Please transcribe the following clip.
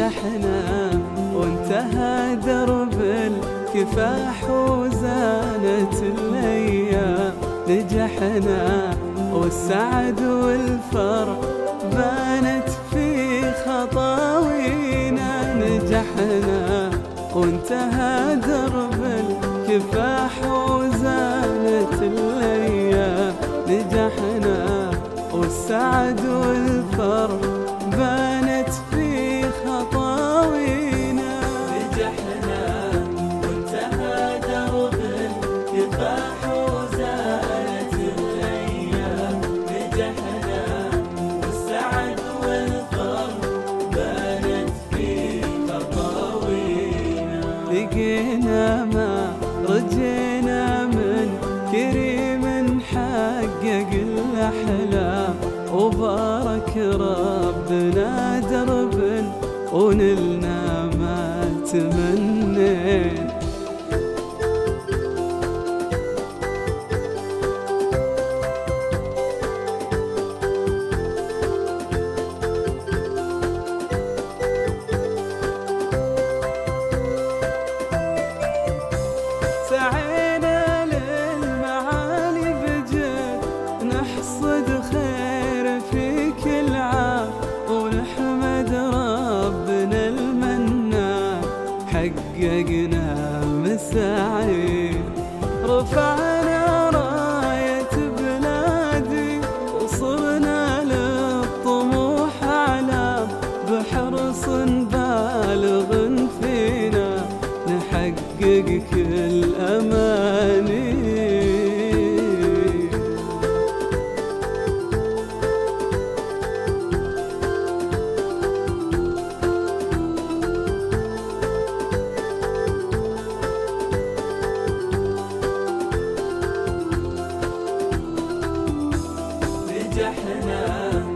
شحنا وانتهى درب الكفاح وزانت الايام. نجحنا والسعد والفرح بانت في خطاوينا. نجحنا وانتهى درب الكفاح وزانت الايام. نجحنا والسعد والفرح بانت في خطاوينا. نجحنا وانتهى درب الكفاح وزانت الايام. نجحنا والسعد والفرح بانت في خطاوينا. لقينا ما رجينا من كريم حقق الاحلام. وبارك ربنا درب ونلنا ما تمنينا. سعينا للمعالي بجد نحصد خير في كل عام. ونحمد ربنا المنان حققنا مساعي. رفعنا راية بلادي وصرنا للطموح أعلام. بحرص بالغ فينا نحقق كل أماني. نجحنا